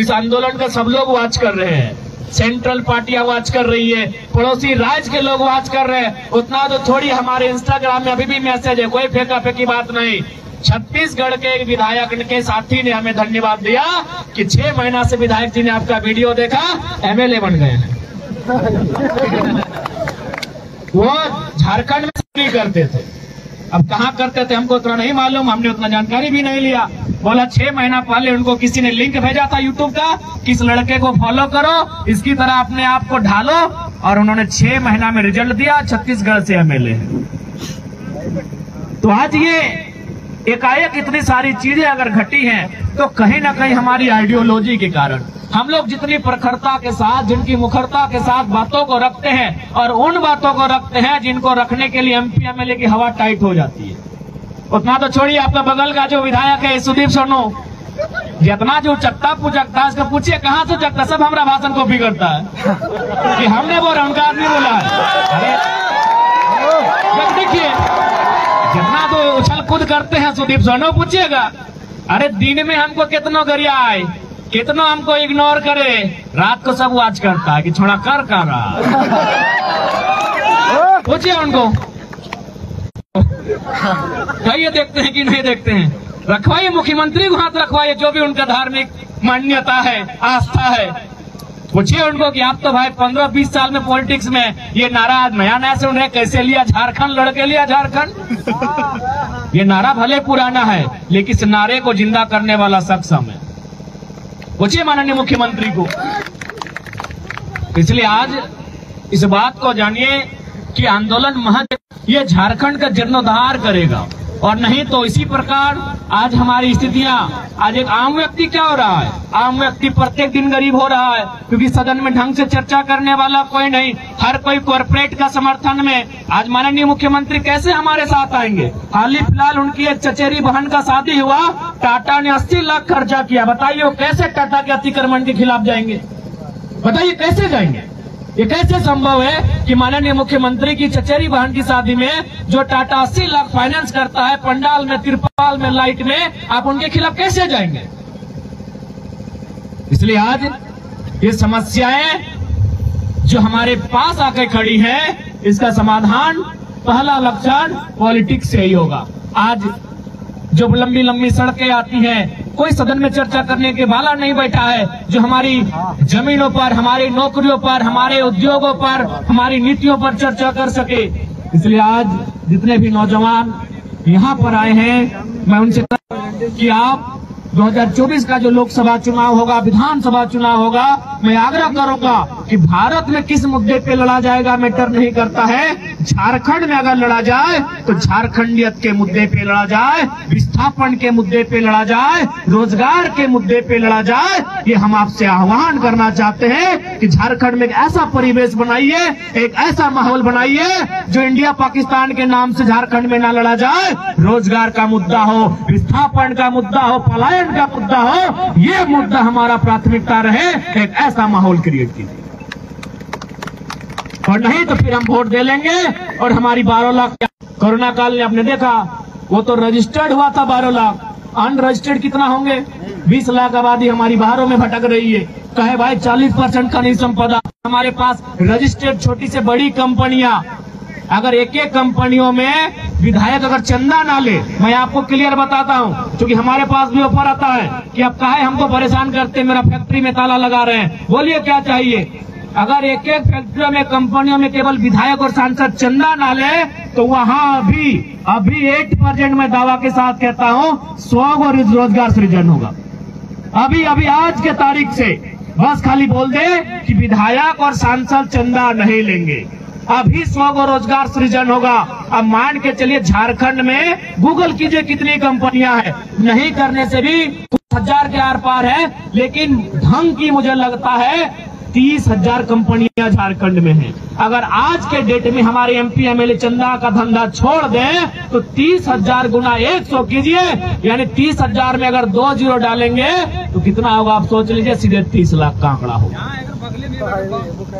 इस आंदोलन का सब लोग वॉच कर रहे हैं, सेंट्रल पार्टियां वॉच कर रही है, पड़ोसी राज्य के लोग वॉच कर रहे हैं। उतना तो थोड़ी हमारे इंस्टाग्राम में अभी भी मैसेज है, कोई फेंका फेंकी बात नहीं। छत्तीसगढ़ के एक विधायक के साथी ने हमें धन्यवाद दिया कि 6 महीना से विधायक जी ने आपका वीडियो देखा, एमएलए बन गए हैं। वो झारखंड में भी करते थे, अब कहाँ करते थे हमको उतना नहीं मालूम, हमने उतना जानकारी भी नहीं लिया। बोला 6 महीना पहले उनको किसी ने लिंक भेजा था यूट्यूब का, किस लड़के को फॉलो करो, इसकी तरह अपने आप को ढालो, और उन्होंने 6 महीना में रिजल्ट दिया, छत्तीसगढ़ से एमएलए। तो आज ये एकाएक इतनी सारी चीजें अगर घटी हैं तो कहीं ना कहीं हमारी आइडियोलॉजी के कारण हम लोग जितनी प्रखरता के साथ, जिनकी मुखरता के साथ बातों को रखते हैं, और उन बातों को रखते हैं जिनको रखने के लिए एमपी एमएलए की हवा टाइट हो जाती है। उतना तो छोड़िए, आपका बगल का जो विधायक है सुदीप सोनू, जितना जो चकता पुचकता उसको पूछिए कहाँ से चकता, सब हमारा भाषण कॉपी करता है कि हमने वो रंगकार नहीं बोला है। देखिए जितना तो उछल कूद करते हैं सुदीप सोनू, पूछिएगा अरे दिन में हमको कितनों गरिया आए, कितना हमको इग्नोर करे, रात को सब वाच करता है कि छोड़ा कर कहाँ रहा, पूछिए उनको। कहिए देखते हैं कि नहीं देखते हैं, रखवाइए मुख्यमंत्री को हाथ रखवाइए, जो भी उनका धार्मिक मान्यता है, आस्था है, पूछिए उनको कि आप तो भाई 15-20 साल में पॉलिटिक्स में ये नारा आज नया नया सुन रहे, कैसे लिया, झारखंड लड़के लिया झारखंड। ये नारा भले पुराना है लेकिन इस नारे को जिंदा करने वाला सक्षम है, पूछिए माननीय मुख्यमंत्री को। इसलिए आज इस बात को जानिए कि आंदोलन महज ये झारखंड का जीर्णोद्धार करेगा, और नहीं तो इसी प्रकार आज हमारी स्थितियां, आज एक आम व्यक्ति क्या हो रहा है, आम व्यक्ति प्रत्येक दिन गरीब हो रहा है, क्योंकि सदन में ढंग से चर्चा करने वाला कोई नहीं, हर कोई कॉरपोरेट का समर्थन में। आज माननीय मुख्यमंत्री कैसे हमारे साथ आएंगे, हाल ही फिलहाल उनकी एक चचेरी बहन का शादी हुआ, टाटा ने 80 लाख खर्चा किया, बताइए कैसे टाटा के अतिक्रमण के खिलाफ जाएंगे, बताइए कैसे जाएंगे, ये कैसे संभव है कि माननीय मुख्यमंत्री की चचेरी बहन की शादी में जो टाटा 80 लाख फाइनेंस करता है, पंडाल में, तिरपाल में, लाइट में, आप उनके खिलाफ कैसे जाएंगे। इसलिए आज ये समस्याएं जो हमारे पास आके खड़ी हैं, इसका समाधान पहला लक्षण पॉलिटिक्स से ही होगा। आज जो लंबी लंबी सड़कें आती हैं, कोई सदन में चर्चा करने के वाला नहीं बैठा है, जो हमारी जमीनों पर, हमारी नौकरियों पर, हमारे उद्योगों पर, हमारी नीतियों पर चर्चा कर सके। इसलिए आज जितने भी नौजवान यहाँ पर आए हैं, मैं उनसे कि आप 2024 का जो लोकसभा चुनाव होगा, विधानसभा चुनाव होगा, मैं आग्रह करूंगा कि भारत में किस मुद्दे पे लड़ा जाएगा मैटर नहीं करता है, झारखंड में अगर लड़ा जाए तो झारखंडियत के मुद्दे पे लड़ा जाए, विस्थापन के मुद्दे पे लड़ा जाए, रोजगार के मुद्दे पे लड़ा जाए। ये हम आपसे आह्वान करना चाहते हैं कि झारखंड में एक ऐसा परिवेश बनाइए, एक ऐसा माहौल बनाइए जो इंडिया पाकिस्तान के नाम से झारखंड में न लड़ा जाए। रोजगार का मुद्दा हो, विस्थापन का मुद्दा हो, पलायन का मुद्दा हो, ये मुद्दा हमारा प्राथमिकता रहे, एक ऐसा माहौल क्रिएट कीजिए, और नहीं तो फिर हम वोट दे लेंगे। और हमारी 12 लाख कोरोना काल ने आपने देखा, वो तो रजिस्टर्ड हुआ था 12 लाख, अनरजिस्टर्ड कितना होंगे, 20 लाख आबादी हमारी बाहरों में भटक रही है। कहे भाई 40% खनिज संपदा हमारे पास रजिस्टर्ड, छोटी से बड़ी कंपनियां, अगर एक एक कंपनियों में विधायक अगर चंदा ना ले, मैं आपको क्लियर बताता हूँ, क्योंकि हमारे पास भी ऑफर आता है कि अब काहे हमको परेशान करते हैं, मेरा फैक्ट्री में ताला लगा रहे हैं, बोलिए क्या चाहिए। अगर एक एक फैक्ट्रियों में, कंपनियों में केवल विधायक और सांसद चंदा ना ले, तो वहाँ अभी 8% में दावा के साथ कहता हूँ 100 रोजगार सृजन होगा। अभी आज के तारीख से बस खाली बोल दे कि विधायक और सांसद चंदा नहीं लेंगे, अभी 100 रोजगार सृजन होगा। अब मान के चलिए झारखंड में गूगल कीजिए कितनी कंपनियां हैं, नहीं करने से भी 10,000 के आर पार है, लेकिन ढंग की मुझे लगता है 30,000 कंपनियां झारखंड में हैं। अगर आज के डेट में हमारे एमपी एमएलए चंदा का धंधा छोड़ दें तो 30,000 गुना 100 कीजिए, यानी 30,000 में अगर 2 0 डालेंगे तो कितना होगा आप सोच लीजिए, सीधे 30 लाख का आंकड़ा होगा,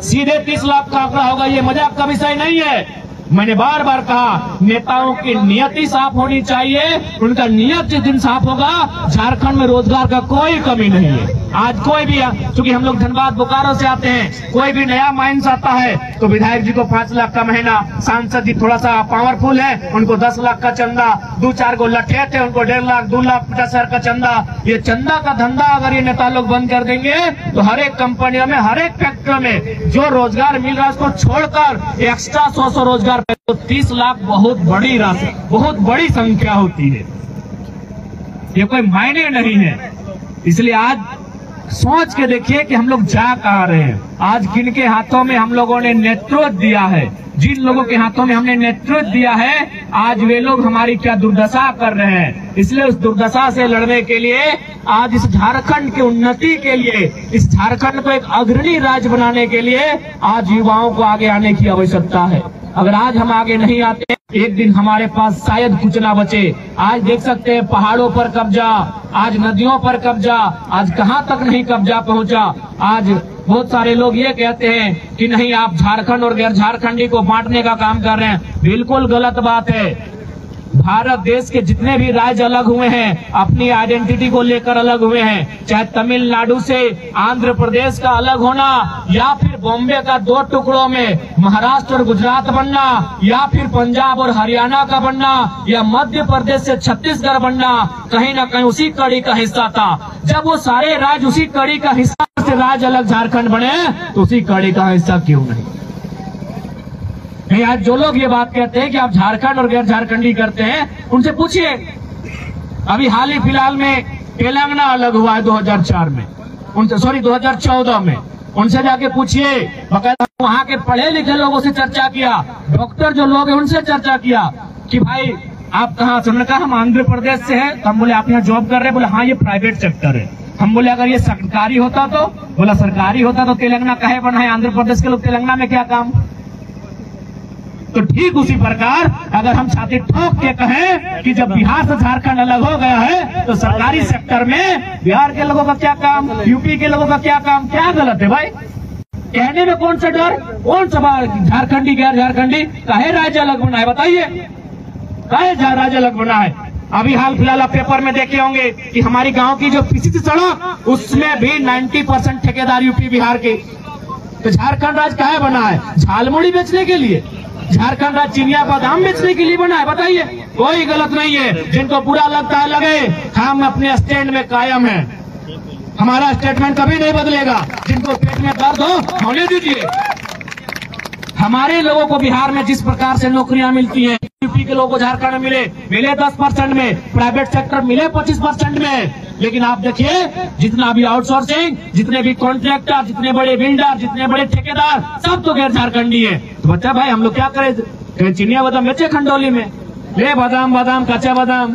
सीधे 30 लाख का आंकड़ा होगा। ये मजाक का विषय नहीं है, मैंने बार बार कहा नेताओं की नियत ही साफ होनी चाहिए। उनका नियत जिस दिन साफ होगा झारखंड में रोजगार का कोई कमी नहीं है। आज कोई भी, क्योंकि हम लोग धनबाद बोकारो से आते हैं, कोई भी नया माइंस आता है तो विधायक जी को 5 लाख का महीना, सांसद जी थोड़ा सा पावरफुल है उनको 10 लाख का चंदा, 2-4 को लठेट है उनको 1.5 लाख 2,50,000 का चंदा। ये चंदा का धंधा अगर ये नेता लोग बंद कर देंगे तो हर एक कंपनियों में, हर एक फैक्ट्रियों में जो रोजगार मिल रहा है उसको छोड़कर एक्स्ट्रा 100 रोजगार, तो 30 लाख बहुत बड़ी राशि, बहुत बड़ी संख्या होती है। ये कोई मायने नहीं है। इसलिए आज सोच के देखिए कि हम लोग जा कहाँ रहे हैं। आज किनके हाथों में हम लोगों ने नेतृत्व दिया है, जिन लोगों के हाथों में हमने नेतृत्व दिया है, आज वे लोग हमारी क्या दुर्दशा कर रहे हैं। इसलिए उस दुर्दशा से लड़ने के लिए, आज इस झारखंड की उन्नति के लिए, इस झारखंड को एक अग्रणी राज्य बनाने के लिए आज युवाओं को आगे आने की आवश्यकता है। अगर आज हम आगे नहीं आते, एक दिन हमारे पास शायद कुछ ना बचे। आज देख सकते हैं पहाड़ों पर कब्जा, आज नदियों पर कब्जा, आज कहाँ तक नहीं कब्जा पहुँचा। आज बहुत सारे लोग ये कहते हैं कि नहीं, आप झारखंड और गैर झारखंडी को बांटने का काम कर रहे हैं। बिल्कुल गलत बात है। भारत देश के जितने भी राज्य अलग हुए हैं, अपनी आइडेंटिटी को लेकर अलग हुए हैं। चाहे तमिलनाडु से आंध्र प्रदेश का अलग होना, या फिर बॉम्बे का 2 टुकड़ों में महाराष्ट्र और गुजरात बनना, या फिर पंजाब और हरियाणा का बनना, या मध्य प्रदेश से छत्तीसगढ़ बनना, कहीं ना कहीं उसी कड़ी का हिस्सा था। जब वो सारे राज्य उसी कड़ी का हिस्सा से राज्य अलग झारखंड बने, तो उसी कड़ी का हिस्सा क्यों नहीं? आज जो लोग ये बात कहते हैं कि आप झारखंड और गैर झारखंडी करते हैं, उनसे पूछिए। अभी हाल ही फिलहाल में तेलंगाना अलग हुआ है 2004 में, उनसे, सॉरी 2014 में, उनसे जाके पूछिए। बकायदा वहाँ के पढ़े लिखे लोगों से चर्चा किया, डॉक्टर जो लोग हैं उनसे चर्चा किया कि भाई आप कहाँ से? उन्होंने कहा हम आंध्र प्रदेश से हैं। तो हम बोले आप यहाँ जॉब कर रहे हैं? बोले हाँ, ये प्राइवेट सेक्टर है। हम बोले अगर ये सरकारी होता तो? बोला सरकारी होता तो तेलंगाना काहे बना है? आंध्र प्रदेश के लोग तेलंगाना में क्या काम? तो ठीक उसी प्रकार अगर हम छाती ठोक के कहें कि जब बिहार से झारखंड अलग हो गया है तो सरकारी सेक्टर में बिहार के लोगों का क्या काम, यूपी के लोगों का क्या काम? क्या गलत है भाई? कहने में कौन सा डर, कौन सा झारखंडी गैर झारखंडी? काहे राज्य अलग बना है? बताइए, काहे राज्य अलग बना है? अभी हाल फिलहाल आप पेपर में देखे होंगे कि हमारी गाँव की जो पिछली सड़क, उसमें भी 90% ठेकेदार यूपी बिहार के। तो झारखंड राज्य काहे बना है? झालमुड़ी बेचने के लिए? झारखंड राज्य चिनिया बादाम बेचने के लिए बना है? बताइए, कोई गलत नहीं है। जिनको बुरा लगता है लगे, हम अपने स्टैंड में कायम है, हमारा स्टेटमेंट कभी नहीं बदलेगा। जिनको पेट में दर्द हो होने दीजिए। हमारे लोगों को बिहार में जिस प्रकार से नौकरियां मिलती हैं, यूपी के लोगों को झारखंड में मिले 10% में, प्राइवेट सेक्टर मिले 25% में। लेकिन आप देखिए जितना भी आउटसोर्सिंग, जितने भी कॉन्ट्रैक्टर, जितने बड़े बिल्डर, जितने बड़े ठेकेदार, सब तो गैर झारखंडी है। तो बच्चा भाई हम लोग क्या करें? चिनिया बादाम बेचे खंडोली में? ले बादाम, बादाम, कच्चा बादाम।